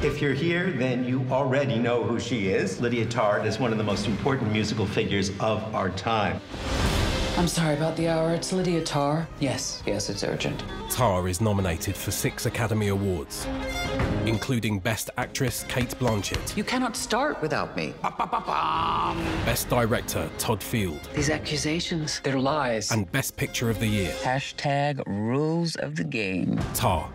If you're here, then you already know who she is. Lydia Tár is one of the most important musical figures of our time. I'm sorry about the hour. It's Lydia Tár. Yes, it's urgent. Tár is nominated for 6 Academy Awards, including Best Actress Cate Blanchett. You cannot start without me. Best Director Todd Field. These accusations, they're lies. And Best Picture of the Year. #rules of the game. Tár